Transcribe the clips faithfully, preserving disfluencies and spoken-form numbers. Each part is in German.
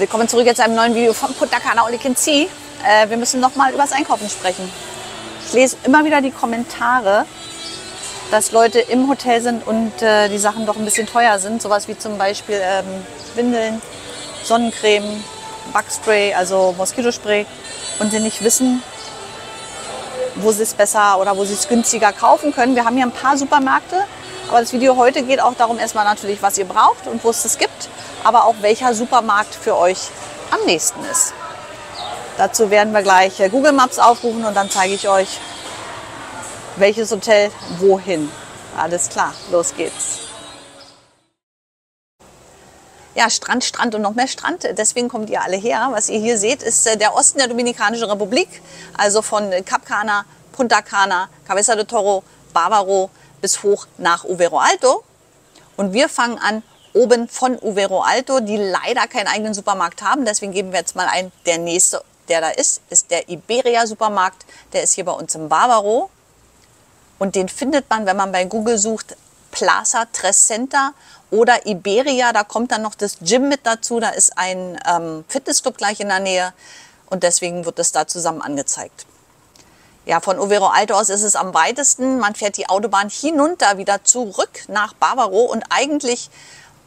Willkommen zurück jetzt zu einem neuen Video von Punta Cana All You Can See. Äh, wir müssen nochmal über das Einkaufen sprechen. Ich lese immer wieder die Kommentare, dass Leute im Hotel sind und äh, die Sachen doch ein bisschen teuer sind. Sowas wie zum Beispiel ähm, Windeln, Sonnencreme, Backspray, also Moskitospray. Und sie nicht wissen, wo sie es besser oder wo sie es günstiger kaufen können. Wir haben hier ein paar Supermärkte. Aber das Video heute geht auch darum, erstmal natürlich, was ihr braucht und wo es das gibt, aber auch welcher Supermarkt für euch am nächsten ist. Dazu werden wir gleich Google Maps aufrufen und dann zeige ich euch, welches Hotel wohin. Alles klar, los geht's. Ja, Strand, Strand und noch mehr Strand. Deswegen kommt ihr alle her. Was ihr hier seht, ist der Osten der Dominikanischen Republik, also von Cap Cana, Punta Cana, Cabeza de Toro, Bavaro, bis hoch nach Uvero Alto. Und wir fangen an oben von Uvero Alto, die leider keinen eigenen Supermarkt haben. Deswegen geben wir jetzt mal ein, der nächste, der da ist, ist der Iberia Supermarkt. Der ist hier bei uns im Bavaro. Und den findet man, wenn man bei Google sucht, Plaza Trescenter oder Iberia. Da kommt dann noch das Gym mit dazu. Da ist ein ähm, Fitnessclub gleich in der Nähe. Und deswegen wird das da zusammen angezeigt. Ja, von Uvero Alto aus ist es am weitesten. Man fährt die Autobahn hinunter wieder zurück nach Bavaro und eigentlich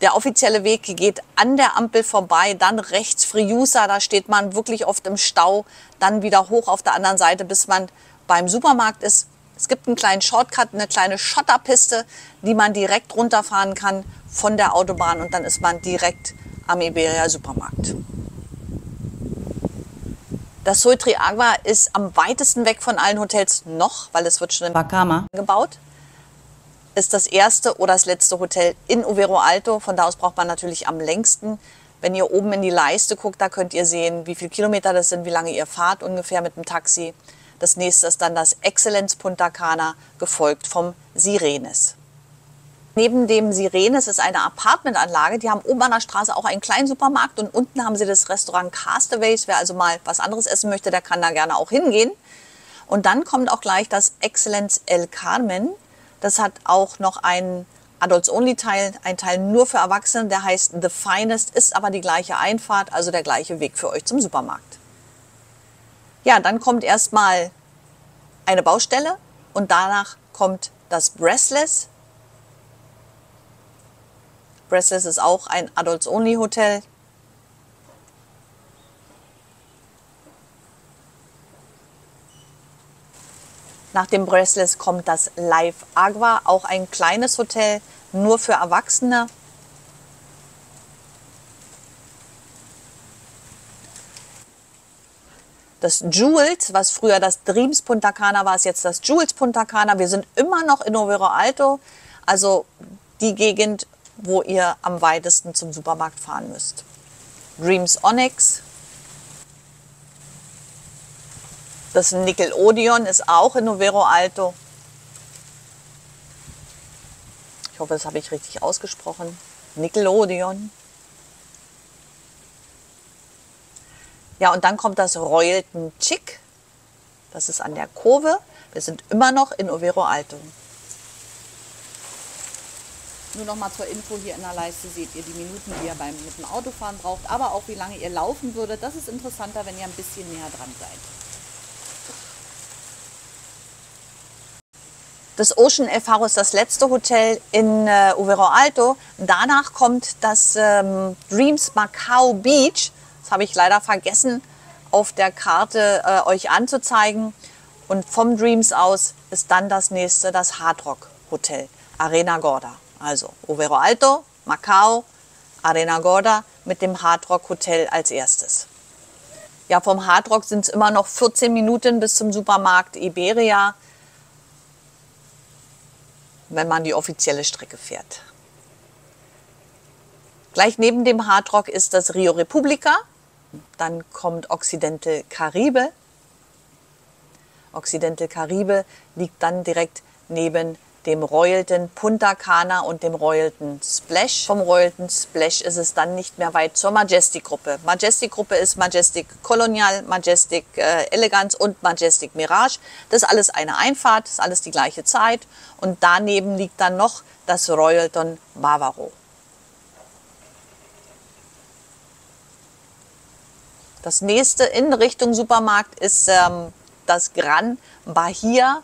der offizielle Weg geht an der Ampel vorbei, dann rechts Friusa, da steht man wirklich oft im Stau, dann wieder hoch auf der anderen Seite, bis man beim Supermarkt ist. Es gibt einen kleinen Shortcut, eine kleine Schotterpiste, die man direkt runterfahren kann von der Autobahn und dann ist man direkt am Iberia Supermarkt. Das Zoetry Agua ist am weitesten weg von allen Hotels noch, weil es wird schon in Bacama gebaut. Ist das erste oder das letzte Hotel in Uvero Alto. Von da aus braucht man natürlich am längsten. Wenn ihr oben in die Leiste guckt, da könnt ihr sehen, wie viele Kilometer das sind, wie lange ihr fahrt ungefähr mit dem Taxi. Das nächste ist dann das Excellence Punta Cana, gefolgt vom Sirenes. Neben dem Sirenes ist eine Apartmentanlage. Die haben oben an der Straße auch einen kleinen Supermarkt und unten haben sie das Restaurant Castaways. Wer also mal was anderes essen möchte, der kann da gerne auch hingehen. Und dann kommt auch gleich das Excellence El Carmen. Das hat auch noch einen Adults-Only-Teil, einen Teil nur für Erwachsene. Der heißt The Finest, ist aber die gleiche Einfahrt, also der gleiche Weg für euch zum Supermarkt. Ja, dann kommt erstmal eine Baustelle und danach kommt das Breathless. Breathless ist auch ein Adults-Only-Hotel. Nach dem Breathless kommt das Live Agua, auch ein kleines Hotel, nur für Erwachsene. Das Jewels, was früher das Dreams Punta Cana war, ist jetzt das Jewels Punta Cana. Wir sind immer noch in Uvero Alto, also die Gegend, wo ihr am weitesten zum Supermarkt fahren müsst. Dreams Onyx. Das Nickelodeon ist auch in Uvero Alto. Ich hoffe, das habe ich richtig ausgesprochen. Nickelodeon. Ja, und dann kommt das Royalton Chic. Das ist an der Kurve. Wir sind immer noch in Uvero Alto. Nur noch mal zur Info, hier in der Leiste seht ihr die Minuten, die ihr beim, mit dem Autofahren braucht, aber auch wie lange ihr laufen würdet. Das ist interessanter, wenn ihr ein bisschen näher dran seid. Das Ocean El Faro ist das letzte Hotel in äh, Uvero Alto. Danach kommt das ähm, Dreams Macau Beach. Das habe ich leider vergessen, auf der Karte äh, euch anzuzeigen. Und vom Dreams aus ist dann das nächste, das Hard Rock Hotel, Arena Gorda. Also Uvero Alto, Macau, Arena Gorda mit dem Hard Rock Hotel als erstes. Ja, vom Hard Rock sind es immer noch vierzehn Minuten bis zum Supermarkt Iberia, wenn man die offizielle Strecke fährt. Gleich neben dem Hard Rock ist das R I U Republica, dann kommt Occidental Caribe. Occidental Caribe liegt dann direkt neben dem Royalton Punta Cana und dem Royalton Splash. Vom Royalton Splash ist es dann nicht mehr weit zur Majestic-Gruppe. Majestic-Gruppe ist Majestic Colonial, Majestic äh, Elegance und Majestic Mirage. Das ist alles eine Einfahrt, das ist alles die gleiche Zeit. Und daneben liegt dann noch das Royalton Bavaro. Das nächste in Richtung Supermarkt ist ähm, das Gran Bahia.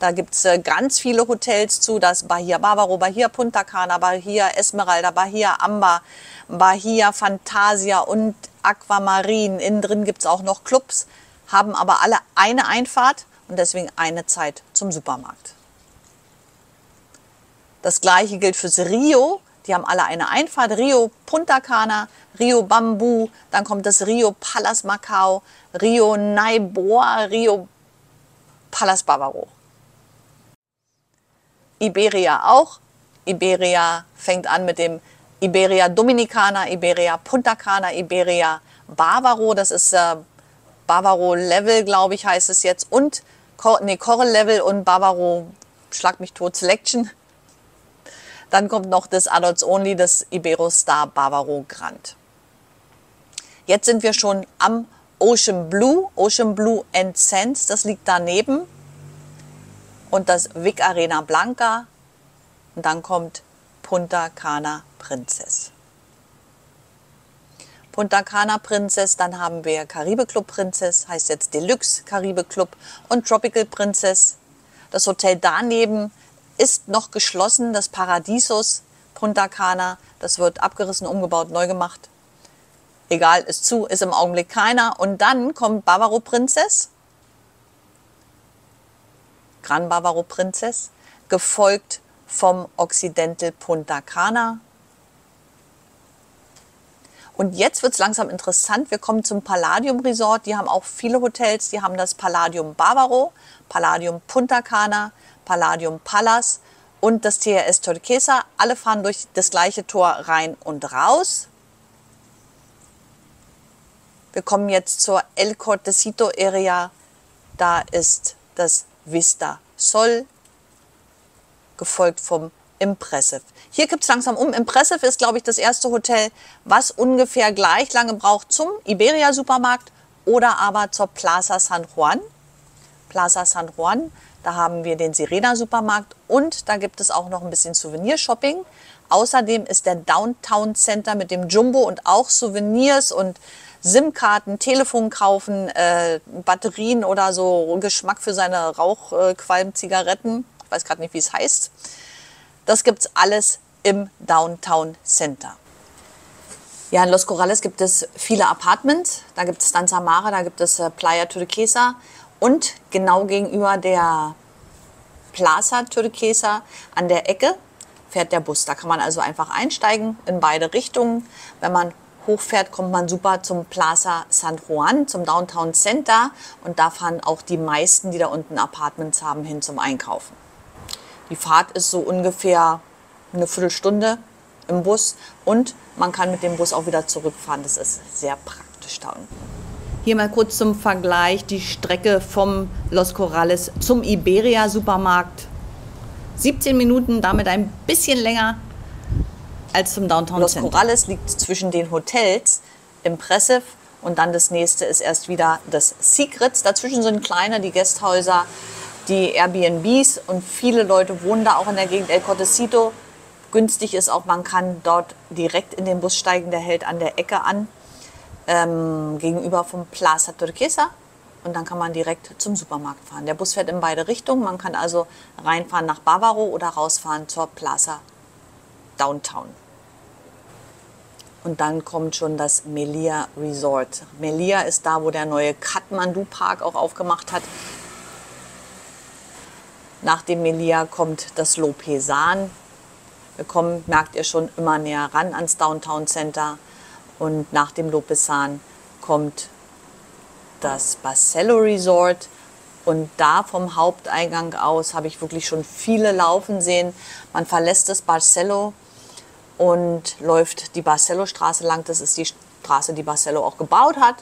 Da gibt es äh, ganz viele Hotels zu, das Bahia Bavaro, Bahia Punta Cana, Bahia Esmeralda, Bahia Amber, Bahia Fantasia und Aquamarin. Innen drin gibt es auch noch Clubs, haben aber alle eine Einfahrt und deswegen eine Zeit zum Supermarkt. Das gleiche gilt fürs Rio. Die haben alle eine Einfahrt. Rio Punta Cana, Rio Bambu, dann kommt das Rio Palace Macau, Rio Naiboa, Rio Palace Bavaro. Iberia auch. Iberia fängt an mit dem Iberia Dominicana, Iberia Punta Cana, Iberia Bavaro. Das ist äh, Bavaro Level, glaube ich, heißt es jetzt. Und Cor nee, Coral Level und Bavaro, schlag mich tot, Selection. Dann kommt noch das Adults Only, das Iberostar Bavaro Grand. Jetzt sind wir schon am Ocean Blue, Ocean Blue and Sands, das liegt daneben. Und das Vic Arena Blanca. Und dann kommt Punta Cana Princess. Punta Cana Princess, dann haben wir Caribe Club Princess, heißt jetzt Deluxe Caribe Club und Tropical Princess. Das Hotel daneben ist noch geschlossen, das Paradisos Punta Cana. Das wird abgerissen, umgebaut, neu gemacht. Egal, ist zu, ist im Augenblick keiner. Und dann kommt Bavaro Princess. Gran Bavaro Princess, gefolgt vom Occidental Punta Cana. Und jetzt wird es langsam interessant. Wir kommen zum Palladium Resort. Die haben auch viele Hotels. Die haben das Palladium Bavaro, Palladium Punta Cana, Palladium Palace und das T R S Turquesa. Alle fahren durch das gleiche Tor rein und raus. Wir kommen jetzt zur El Cortecito Area. Da ist das Vista Sol, gefolgt vom Impressive. Hier gibt es langsam um. Impressive ist, glaube ich, das erste Hotel, was ungefähr gleich lange braucht zum Iberia-Supermarkt oder aber zur Plaza San Juan. Plaza San Juan, da haben wir den Sirena-Supermarkt und da gibt es auch noch ein bisschen Souvenir-Shopping. Außerdem ist der Downtown Center mit dem Jumbo und auch Souvenirs und SIM-Karten, Telefon kaufen, äh, Batterien oder so, Geschmack für seine Rauchqualm, Zigaretten. Ich weiß gerade nicht, wie es heißt. Das gibt's alles im Downtown Center. Ja, in Los Corrales gibt es viele Apartments. Da gibt es Stanza Mare, da gibt es Playa Turquesa und genau gegenüber der Plaza Turquesa an der Ecke fährt der Bus. Da kann man also einfach einsteigen in beide Richtungen. Wenn man hochfährt, kommt man super zum Plaza San Juan, zum Downtown Center. Und da fahren auch die meisten, die da unten Apartments haben, hin zum Einkaufen. Die Fahrt ist so ungefähr eine Viertelstunde im Bus und man kann mit dem Bus auch wieder zurückfahren. Das ist sehr praktisch da unten. Hier mal kurz zum Vergleich die Strecke vom Los Corrales zum Iberia-Supermarkt. siebzehn Minuten, damit ein bisschen länger als zum Downtown Center. Los Corrales liegt zwischen den Hotels Impressive und dann das nächste ist erst wieder das Secrets. Dazwischen sind kleine, die Gasthäuser, die Airbnbs und viele Leute wohnen da auch in der Gegend. El Cortecito günstig ist auch, man kann dort direkt in den Bus steigen, der hält an der Ecke an, ähm, gegenüber vom Plaza Turquesa und dann kann man direkt zum Supermarkt fahren. Der Bus fährt in beide Richtungen, man kann also reinfahren nach Bavaro oder rausfahren zur Plaza Downtown. Und dann kommt schon das Melia Resort. Melia ist da, wo der neue Kathmandu-Park auch aufgemacht hat. Nach dem Melia kommt das Lopesan. Wir kommen, merkt ihr schon, immer näher ran ans Downtown Center. Und nach dem Lopesan kommt das Barcelo Resort. Und da vom Haupteingang aus habe ich wirklich schon viele laufen sehen. Man verlässt das Barcelo und läuft die Barcelo-Straße lang. Das ist die Straße, die Barcelo auch gebaut hat.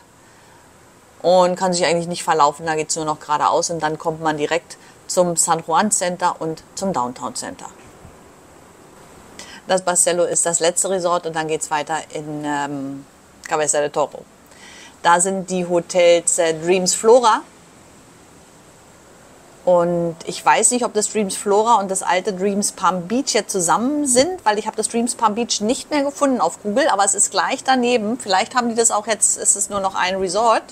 Und kann sich eigentlich nicht verlaufen, da geht es nur noch geradeaus. Und dann kommt man direkt zum San Juan Center und zum Downtown Center. Das Barcelo ist das letzte Resort und dann geht es weiter in ähm, Cabeza de Toro. Da sind die Hotels äh, Dreams Flora. Und ich weiß nicht, ob das Dreams Flora und das alte Dreams Palm Beach jetzt zusammen sind, weil ich habe das Dreams Palm Beach nicht mehr gefunden auf Google, aber es ist gleich daneben. Vielleicht haben die das auch jetzt, ist es nur noch ein Resort.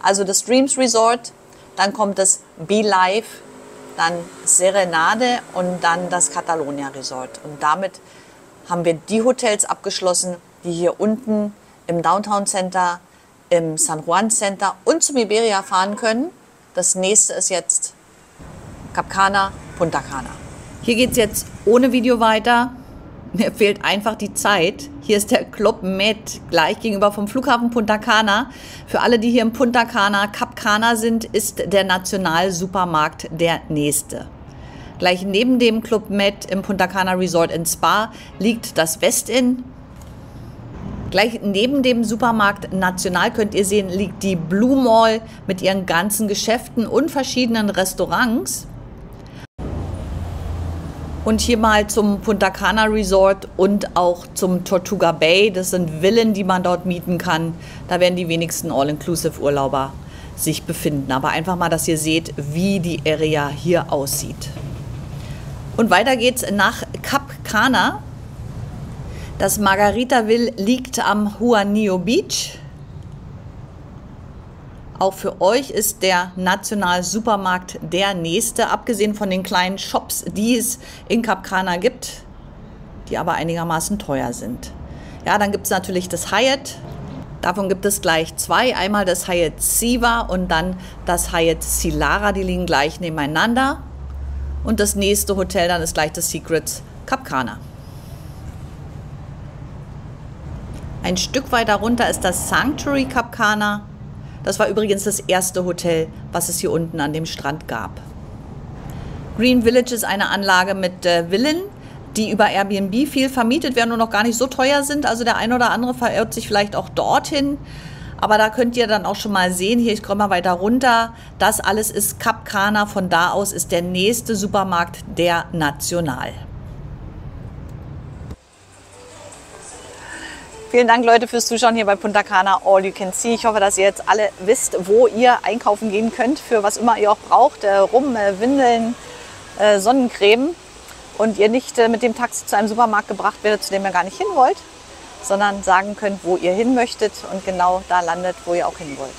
Also das Dreams Resort, dann kommt das Be Life, dann Serenade und dann das Catalonia Resort. Und damit haben wir die Hotels abgeschlossen, die hier unten im Downtown Center, im San Juan Center und zum Iberia fahren können. Das nächste ist jetzt Cap Cana, Punta Cana. Hier geht es jetzt ohne Video weiter. Mir fehlt einfach die Zeit. Hier ist der Club Med, gleich gegenüber vom Flughafen Punta Cana. Für alle, die hier in Punta Cana, Cap Cana sind, ist der Nationalsupermarkt der nächste. Gleich neben dem Club Med im Punta Cana Resort and Spa liegt das Westin. Gleich neben dem Supermarkt National, könnt ihr sehen, liegt die Blue Mall mit ihren ganzen Geschäften und verschiedenen Restaurants. Und hier mal zum Punta Cana Resort und auch zum Tortuga Bay. Das sind Villen, die man dort mieten kann. Da werden die wenigsten All-Inclusive-Urlauber sich befinden. Aber einfach mal, dass ihr seht, wie die Area hier aussieht. Und weiter geht's nach Cap Cana. Das Margaritaville liegt am Juanillo Beach. Auch für euch ist der Nationalsupermarkt der nächste, abgesehen von den kleinen Shops, die es in Cap Cana gibt, die aber einigermaßen teuer sind. Ja, dann gibt es natürlich das Hyatt. Davon gibt es gleich zwei. Einmal das Hyatt Siva und dann das Hyatt Silara. Die liegen gleich nebeneinander. Und das nächste Hotel dann ist gleich das Secrets Cap Cana. Ein Stück weiter runter ist das Sanctuary Cap Cana. Das war übrigens das erste Hotel, was es hier unten an dem Strand gab. Green Village ist eine Anlage mit äh, Villen, die über Airbnb viel vermietet werden und noch gar nicht so teuer sind. Also der ein oder andere verirrt sich vielleicht auch dorthin. Aber da könnt ihr dann auch schon mal sehen, hier, ich komme mal weiter runter. Das alles ist Cap Cana. Von da aus ist der nächste Supermarkt der National. Vielen Dank, Leute, fürs Zuschauen hier bei Punta Cana All You Can See. Ich hoffe, dass ihr jetzt alle wisst, wo ihr einkaufen gehen könnt, für was immer ihr auch braucht. Äh, Rum, äh, Windeln, äh, Sonnencreme. Und ihr nicht äh, mit dem Taxi zu einem Supermarkt gebracht werdet, zu dem ihr gar nicht hin wollt, sondern sagen könnt, wo ihr hin möchtet und genau da landet, wo ihr auch hin wollt.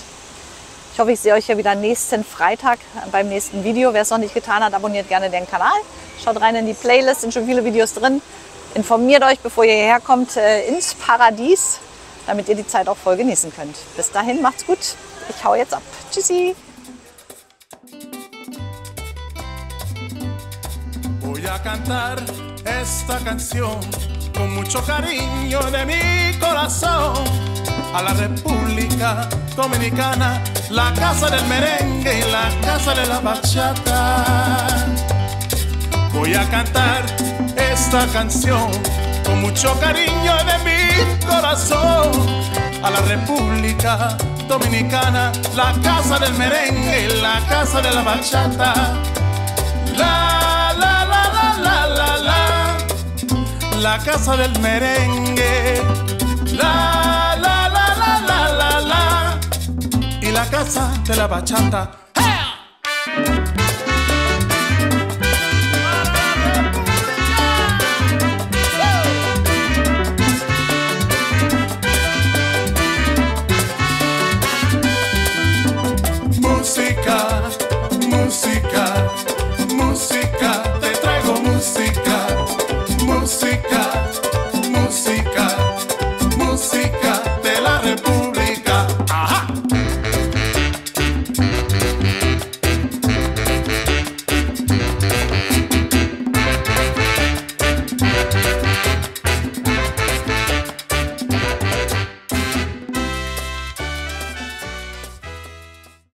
Ich hoffe, ich sehe euch ja wieder nächsten Freitag beim nächsten Video. Wer es noch nicht getan hat, abonniert gerne den Kanal. Schaut rein in die Playlist, sind schon viele Videos drin. Informiert euch, bevor ihr hierher kommt, ins Paradies, damit ihr die Zeit auch voll genießen könnt. Bis dahin, macht's gut. Ich hau jetzt ab. Tschüssi. Voy a cantar esta canción con mucho cariño de mi corazón a la República Dominicana, la casa del merengue y la casa de la bachata. Voy a cantar esta canción con mucho cariño de mi corazón a la República Dominicana, la casa del merengue, la casa de la bachata. La, la, la, la, la, la, la, la casa del merengue. La, la, la, la, la, la, la, y la casa de la bachata.